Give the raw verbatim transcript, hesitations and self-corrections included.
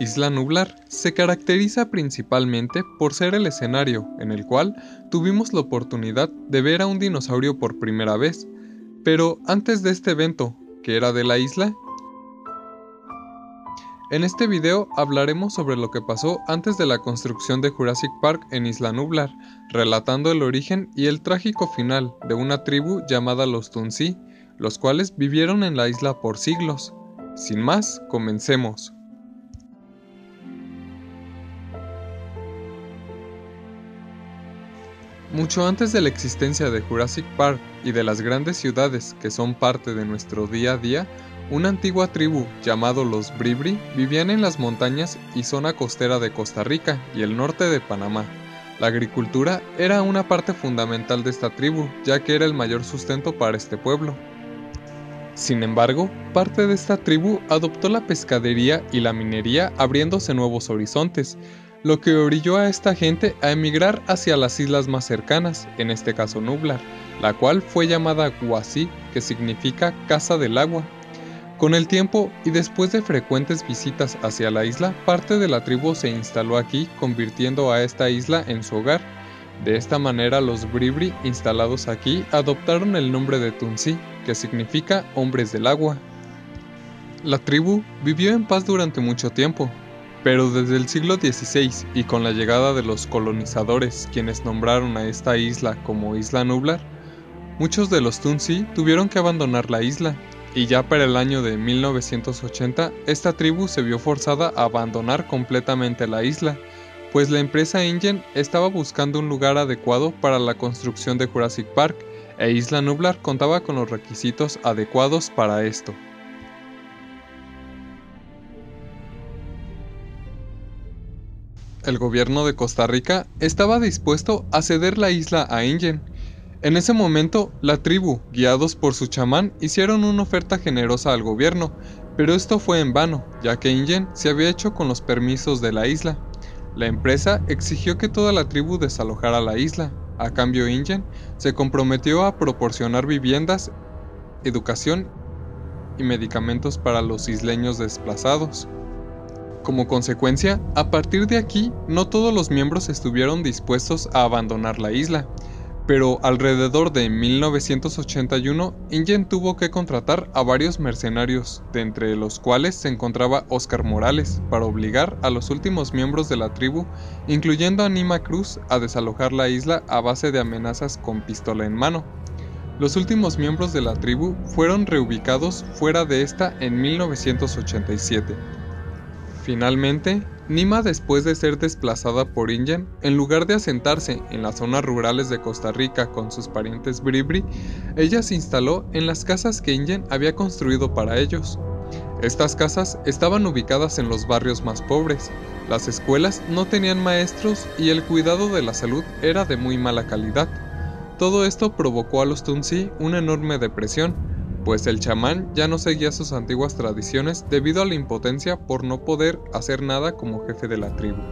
Isla Nublar se caracteriza principalmente por ser el escenario en el cual tuvimos la oportunidad de ver a un dinosaurio por primera vez, pero antes de este evento, que era de la isla. En este video hablaremos sobre lo que pasó antes de la construcción de Jurassic Park en Isla Nublar, relatando el origen y el trágico final de una tribu llamada los Tunsi, los cuales vivieron en la isla por siglos. Sin más, comencemos. Mucho antes de la existencia de Jurassic Park y de las grandes ciudades que son parte de nuestro día a día, una antigua tribu llamado los Bribri vivían en las montañas y zona costera de Costa Rica y el norte de Panamá. La agricultura era una parte fundamental de esta tribu, ya que era el mayor sustento para este pueblo. Sin embargo, parte de esta tribu adoptó la pescadería y la minería, abriéndose nuevos horizontes, lo que orilló a esta gente a emigrar hacia las islas más cercanas, en este caso Nublar, la cual fue llamada Guasí, que significa casa del agua. Con el tiempo y después de frecuentes visitas hacia la isla, parte de la tribu se instaló aquí, convirtiendo a esta isla en su hogar. De esta manera los Bribri instalados aquí adoptaron el nombre de Tunsi, que significa hombres del agua. La tribu vivió en paz durante mucho tiempo, pero desde el siglo dieciséis y con la llegada de los colonizadores, quienes nombraron a esta isla como Isla Nublar, muchos de los Tunsi tuvieron que abandonar la isla, y ya para el año de mil novecientos ochenta esta tribu se vio forzada a abandonar completamente la isla, pues la empresa InGen estaba buscando un lugar adecuado para la construcción de Jurassic Park, e Isla Nublar contaba con los requisitos adecuados para esto. El gobierno de Costa Rica estaba dispuesto a ceder la isla a InGen. En ese momento, la tribu, guiados por su chamán, hicieron una oferta generosa al gobierno, pero esto fue en vano, ya que InGen se había hecho con los permisos de la isla. La empresa exigió que toda la tribu desalojara la isla. A cambio, InGen se comprometió a proporcionar viviendas, educación y medicamentos para los isleños desplazados. Como consecuencia, a partir de aquí, no todos los miembros estuvieron dispuestos a abandonar la isla, pero alrededor de mil novecientos ochenta y uno, InGen tuvo que contratar a varios mercenarios, de entre los cuales se encontraba Óscar Morales, para obligar a los últimos miembros de la tribu, incluyendo a Nima Cruz, a desalojar la isla a base de amenazas con pistola en mano. Los últimos miembros de la tribu fueron reubicados fuera de esta en mil novecientos ochenta y siete. Finalmente, Nima, después de ser desplazada por InGen, en lugar de asentarse en las zonas rurales de Costa Rica con sus parientes Bribri, ella se instaló en las casas que InGen había construido para ellos. Estas casas estaban ubicadas en los barrios más pobres, las escuelas no tenían maestros y el cuidado de la salud era de muy mala calidad. Todo esto provocó a los Tunsi una enorme depresión, pues el chamán ya no seguía sus antiguas tradiciones debido a la impotencia por no poder hacer nada como jefe de la tribu.